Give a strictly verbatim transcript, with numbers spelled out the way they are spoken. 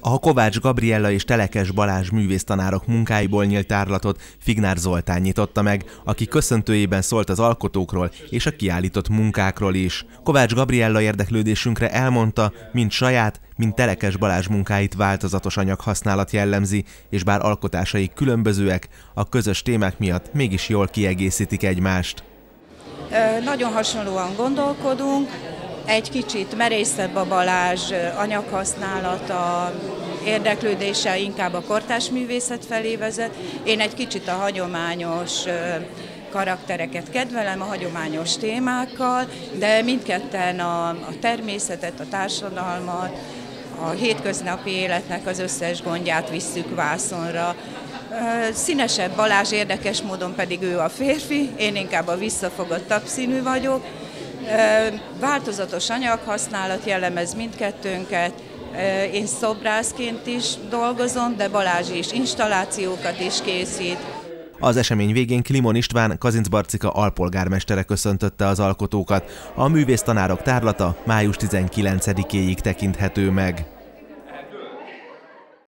A Kovács Gabriella és Telekes Balázs művésztanárok munkáiból nyílt tárlatot Fignár Zoltán nyitotta meg, aki köszöntőjében szólt az alkotókról és a kiállított munkákról is. Kovács Gabriella érdeklődésünkre elmondta, mind saját, mind Telekes Balázs munkáit változatos anyaghasználat jellemzi, és bár alkotásai különbözőek, a közös témák miatt mégis jól kiegészítik egymást. Ö, nagyon hasonlóan gondolkodunk. Egy kicsit merészebb a Balázs anyaghasználata, érdeklődése inkább a kortárs művészet felé vezet. Én egy kicsit a hagyományos karaktereket kedvelem, a hagyományos témákkal, de mindketten a, a természetet, a társadalmat, a hétköznapi életnek az összes gondját visszük vászonra. Színesebb Balázs, érdekes módon pedig ő a férfi, én inkább a visszafogottabb színű vagyok. Változatos anyaghasználat jellemez mindkettőnket, én szobrászként is dolgozom, de Balázs is installációkat is készít. Az esemény végén Klimon István, Kazincbarcika alpolgármestere köszöntötte az alkotókat. A művésztanárok tárlata május tizenkilencedikéig tekinthető meg.